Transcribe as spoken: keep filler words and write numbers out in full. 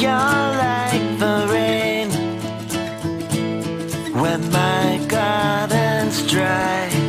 You're like the rain when my garden's dry.